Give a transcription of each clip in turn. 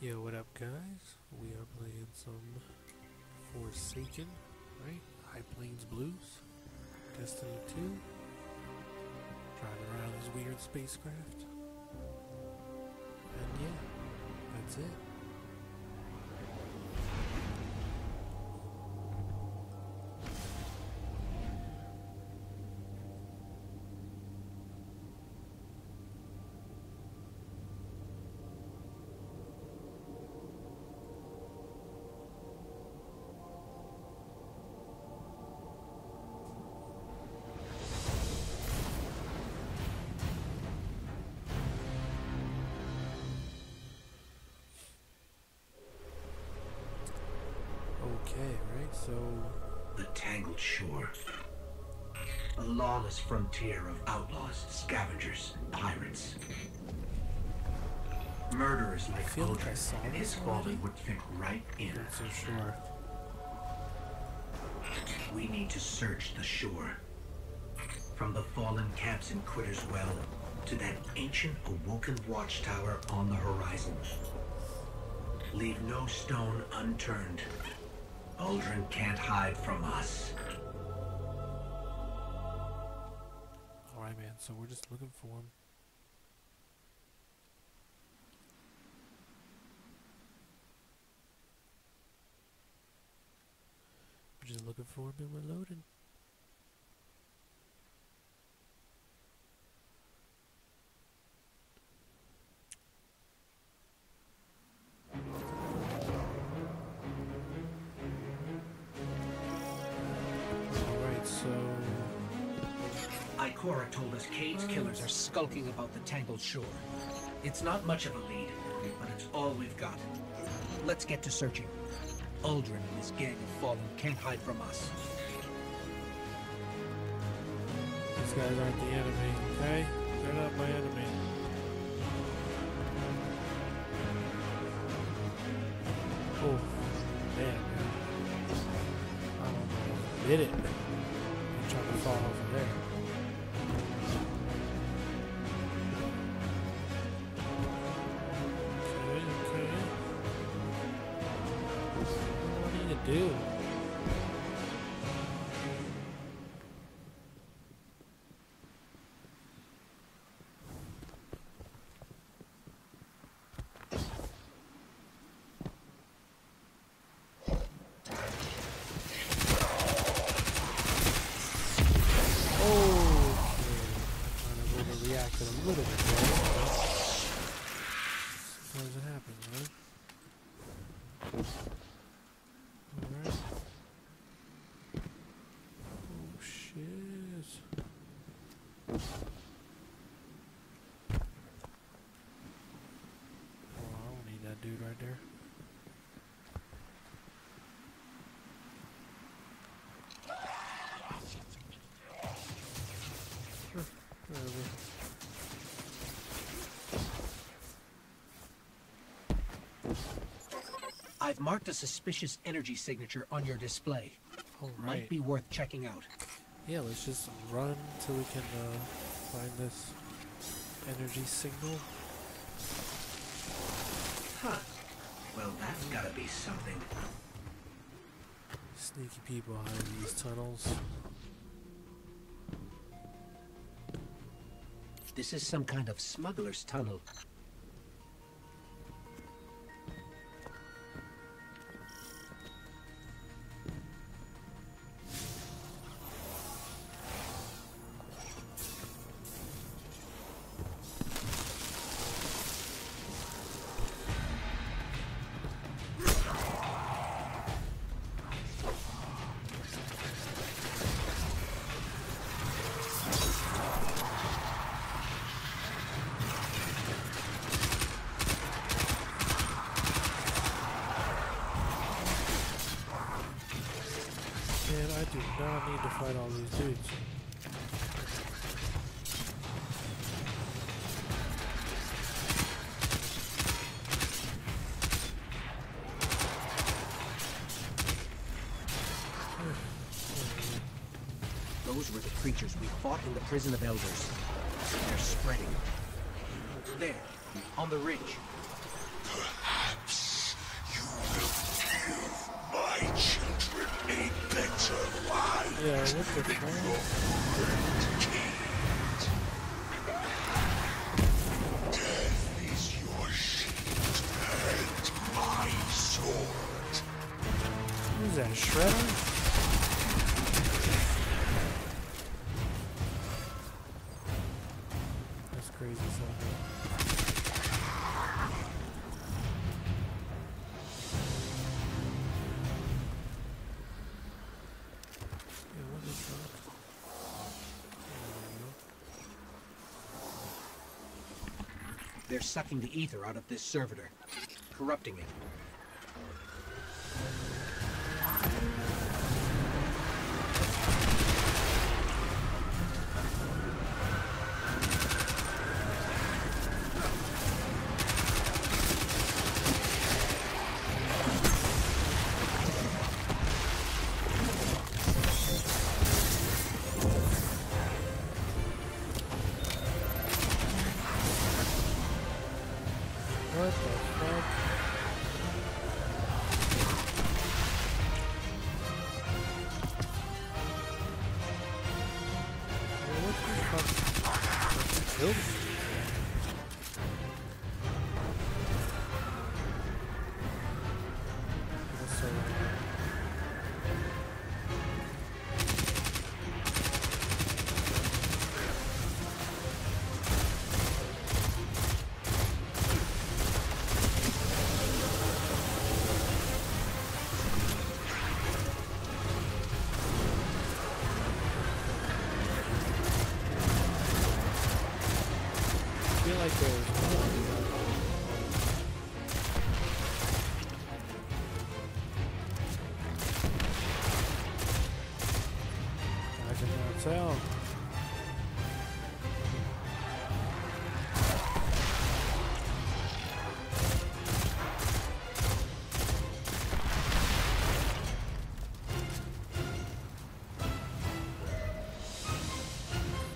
Yo, what up guys? We are playing some Forsaken, right? High Plains Blues, Destiny 2. Driving around this weird spacecraft. And yeah, that's it. The Tangled Shore, a lawless frontier of outlaws, scavengers, and pirates. Murderers like Uldren and his fallen would fit right in. Not so sure. We need to search the shore, from the fallen camps in Quitter's Well to that ancient awoken watchtower on the horizon. Leave no stone unturned. Aldrin can't hide from us. Alright man, so we're just looking for him. We're just looking for him and we're loading. Told us Cade's killers are skulking about the Tangled Shore. It's not much of a lead, but it's all we've got. Let's get to searching. Aldrin and his gang of fallen can't hide from us. These guys aren't the enemy, okay? They're not my enemy. Oh, man. I don't know. Did it. I'm trying to fall over there. Dude. I've marked a suspicious energy signature on your display. All right. Might be worth checking out. Yeah, let's just run till we can find this energy signal. Huh. Well, that's gotta be something. Sneaky people behind these tunnels. This is some kind of smuggler's tunnel. Those were the creatures we fought in the Prison of Elders. They're spreading. There, on the ridge. Perhaps Yeah, what the fuck? Death is your shield and my sword. Who's that, Shredder? They're sucking the ether out of this servitor, corrupting it.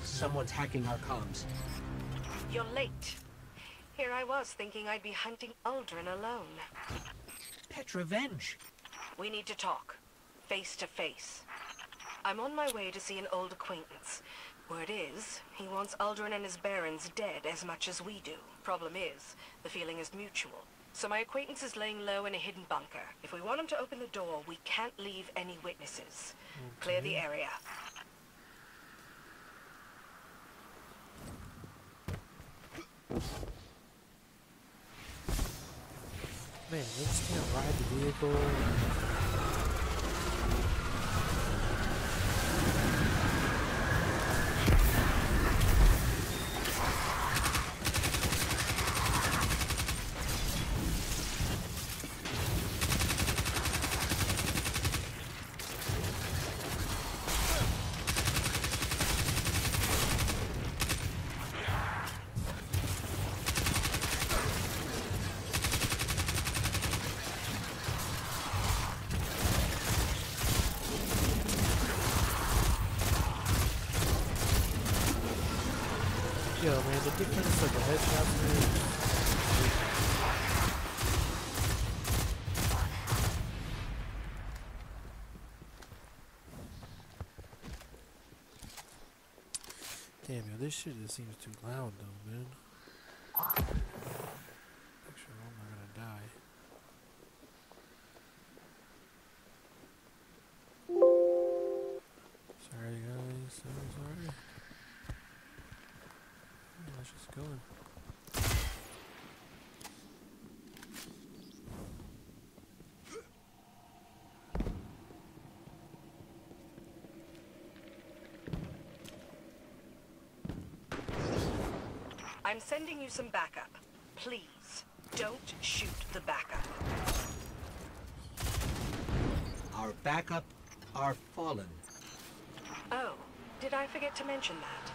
Someone's hacking our comms. You're late. Here I was thinking I'd be hunting Uldren alone. Petra Venj. We need to talk. Face to face. I'm on my way to see an old acquaintance. Word is, he wants Uldren and his barons dead as much as we do. Problem is, the feeling is mutual. So my acquaintance is laying low in a hidden bunker. If we want him to open the door, we can't leave any witnesses. Okay. Clear the area. Man, we just can't ride the vehicle. Damn, yo, this shit just seems too loud though, man. Actually, I'm gonna die. Sorry guys, I'm sorry. Let's just go. I'm sending you some backup. Please, don't shoot the backup. Our backup are fallen. Oh, did I forget to mention that?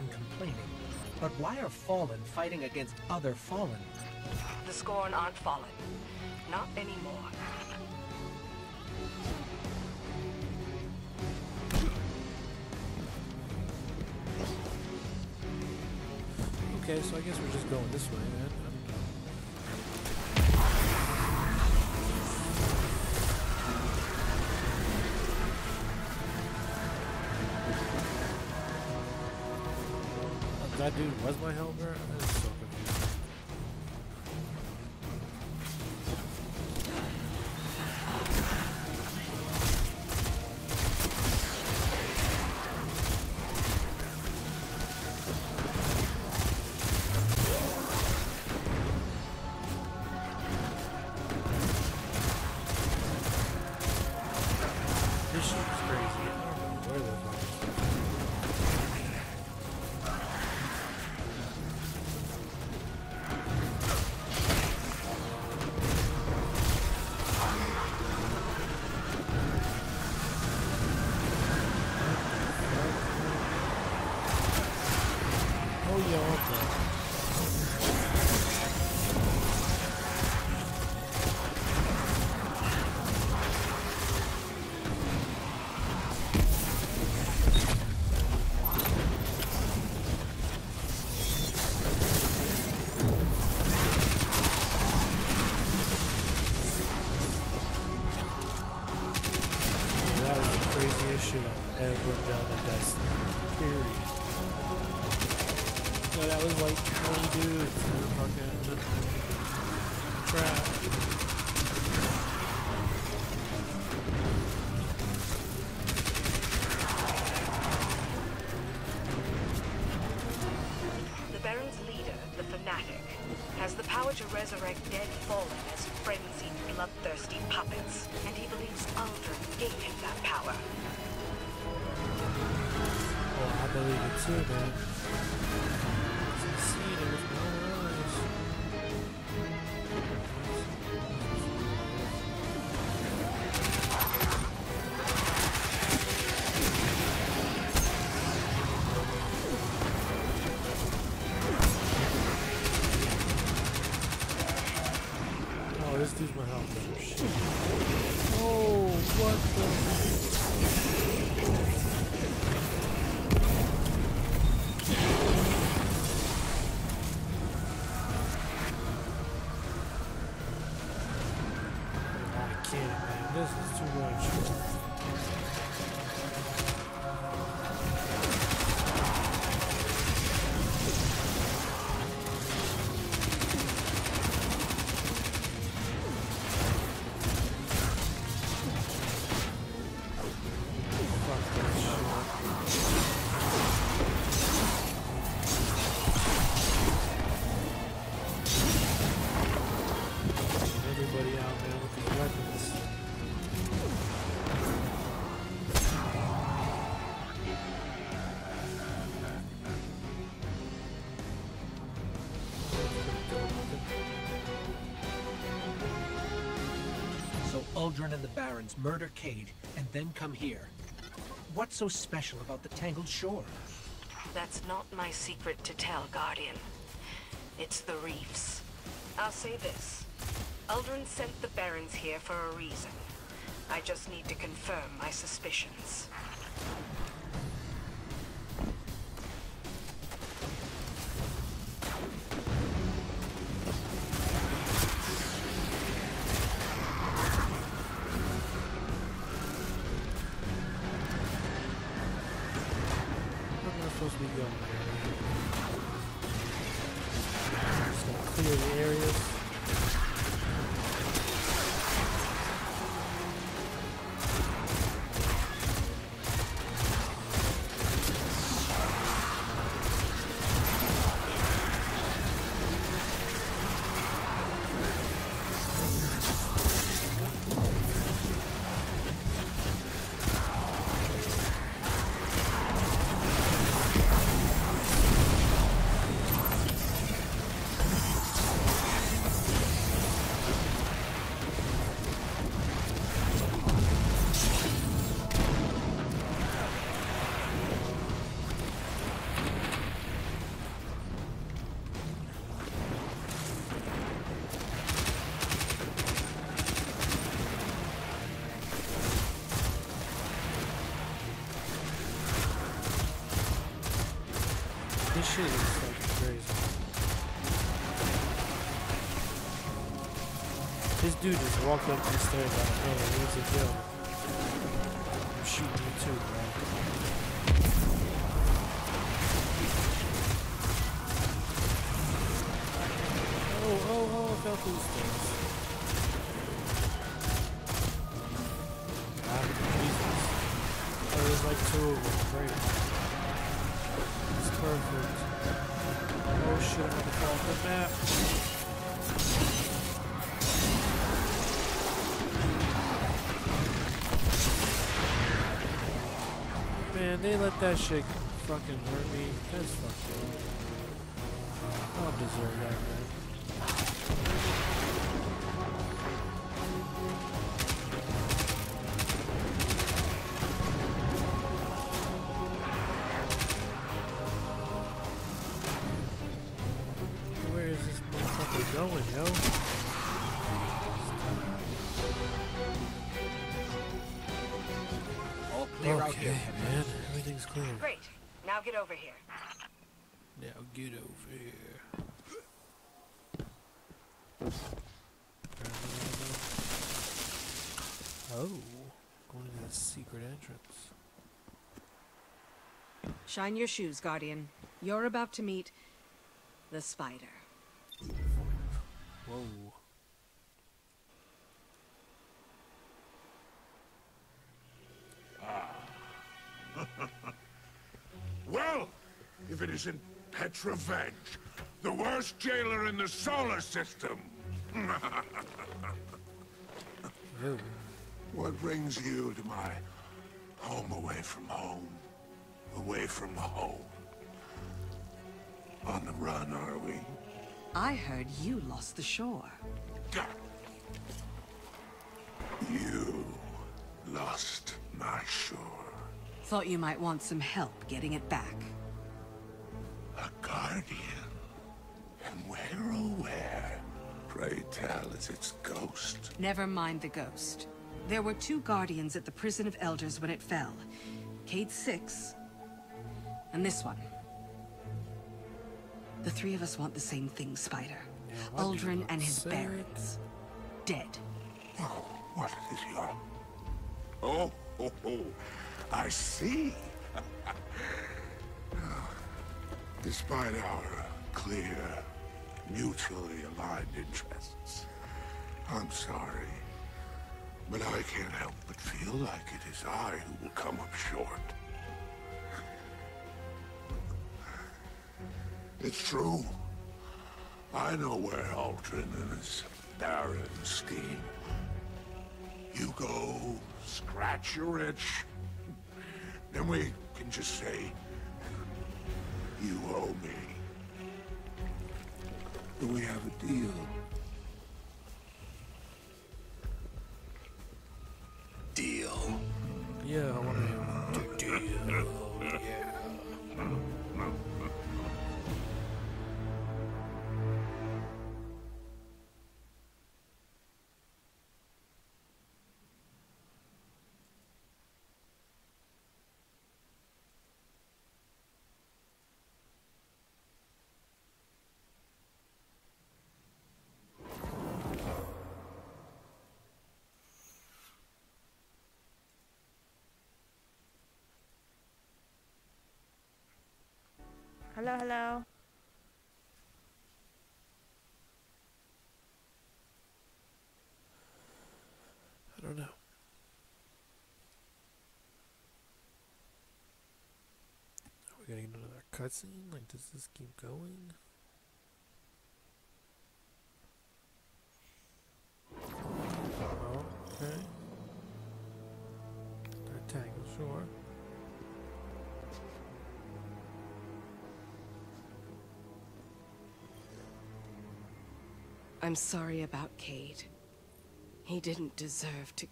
time complaining, but why are Fallen fighting against other Fallen? The Scorn aren't Fallen. Not anymore. Okay, so I guess we're just going this way, man. That dude was my helper? That is so confusing. To resurrect dead Fallen as frenzied, bloodthirsty puppets, and he believes Aldrin gave him that power. Oh, I believe it too, man. Succeeded with no worries. Uldren and the Barons murder Cade, and then come here. What's so special about the Tangled Shore? That's not my secret to tell, Guardian. It's the reefs. I'll say this. Uldren sent the Barons here for a reason. I just need to confirm my suspicions. His shit is fucking crazy. This dude just walked up the stairs like, hey, he needs a kill. I'm shooting you too, man. Oh, I fell through the stairs. Like two of them, great. It's perfect. Oh shit, I'm gonna fall off the map. Man, they let that shit fucking hurt me. That's fucked up. I don't deserve that, man. Shine your shoes, Guardian. You're about to meet the Spider. Whoa. Ah. Well, if it isn't Petra Venj, the worst jailer in the solar system. What brings you to my home away from home? Away from home. On the run, are we? I heard you lost the shore. You lost my shore. Thought you might want some help getting it back. A guardian? And where, oh where? Pray tell, is its ghost? Never mind the ghost. There were two guardians at the Prison of Elders when it fell. Cayde-6... and this one. The three of us want the same thing, Spider. Yeah, Aldrin and his barons. Dead. Oh, what is your... Oh, oh, oh. I see. Despite our clear, mutually aligned interests, I'm sorry. But I can't help but feel like it is I who will come up short. It's true. I know where Uldren and his barren scheme. You go, scratch your itch. Then we can just say, you owe me. Do we have a deal? Deal? Yeah, I want to have a deal. Yeah. Hello, hello. I don't know. Are we getting another cutscene? Like, does this keep going? Oh, okay. That Tangled Shore. I'm sorry about Cade. He didn't deserve to...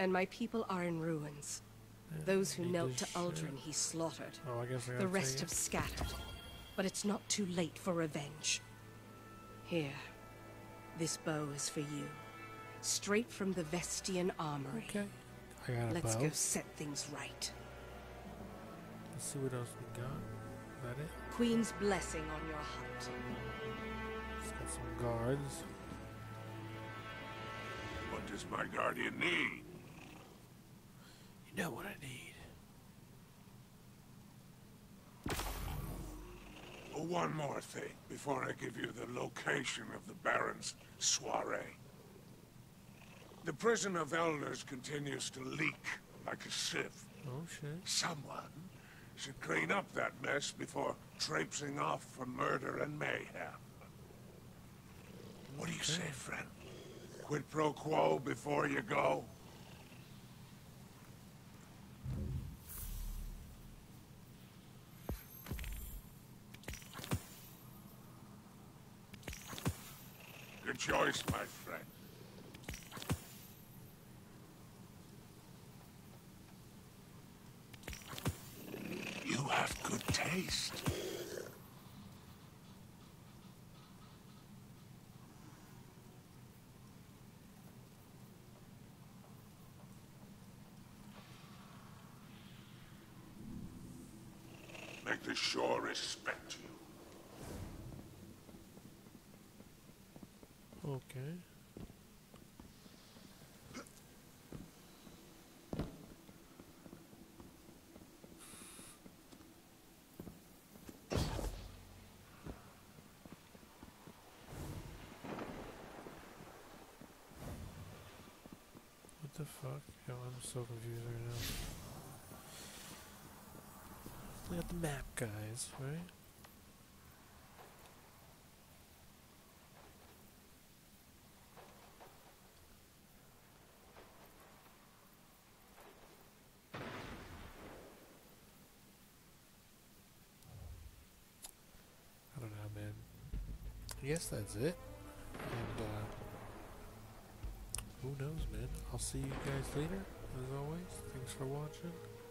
And my people are in ruins. Yeah, those who knelt to Uldren he slaughtered. Oh, I guess I the rest have scattered. But it's not too late for revenge. Here. This bow is for you. Straight from the Vestian Armory. Okay. I got a bow. Let's go set things right. Let's see what else we got. Is that it? Queen's blessing on your heart. It's got some guards. What does my guardian need? You know what I need. Oh, one more thing before I give you the location of the Baron's soiree. The Prison of Elders continues to leak like a sieve. Oh, shit. Someone should clean up that mess before traipsing off for murder and mayhem. What do you say, friend? Quid pro quo before you go? Good choice, my friend. Taste. Make the shore respect you. Okay. What the fuck? Yo, I'm so confused right now. Look at the map, guys, right? I don't know, man. I guess that's it. And, who knows, man? I'll see you guys later. As always, thanks for watching.